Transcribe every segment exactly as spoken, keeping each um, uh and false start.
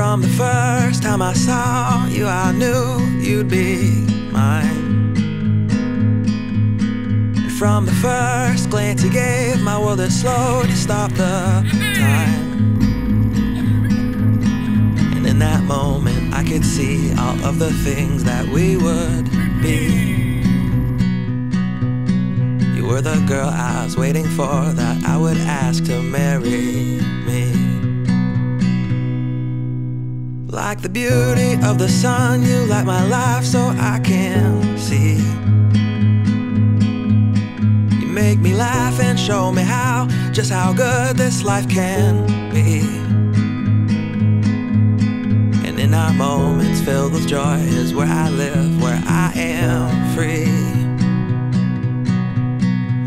From the first time I saw you, I knew you'd be mine. And from the first glance you gave, my world had slowed, you stopped the time. And in that moment I could see all of the things that we would be. You were the girl I was waiting for, that I would ask to marry me. Like the beauty of the sun, you light my life so I can see. You make me laugh and show me how, just how good this life can be. And in our moments filled with joy is where I live, where I am free.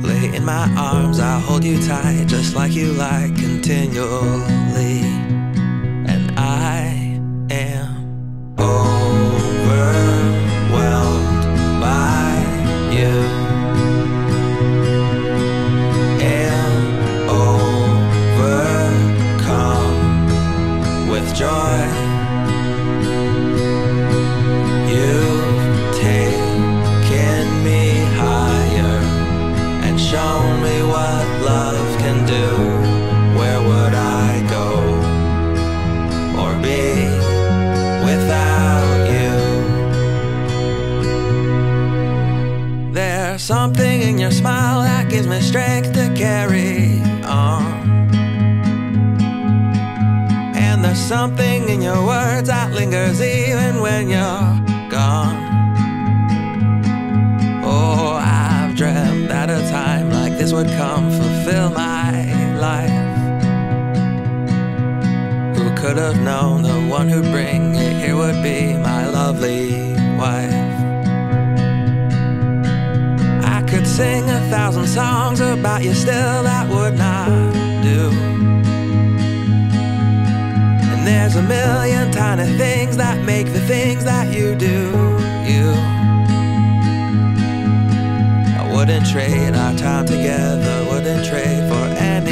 Lay in my arms, I'll hold you tight, just like you like, continually. And I am overwhelmed by you, am overcome with joy. You've taken me higher and shown me what love can do. Where would I go or be without you? There's something in your smile that gives me strength to carry on, and there's something in your words that lingers even when you're gone. Oh, I've dreamt that a time like this would come, fulfill my life. Could have known the one who'd bring it here would be my lovely wife. I could sing a thousand songs about you, still that would not do. And there's a million tiny things that make the things that you do you. I wouldn't trade our time together, wouldn't trade for anything.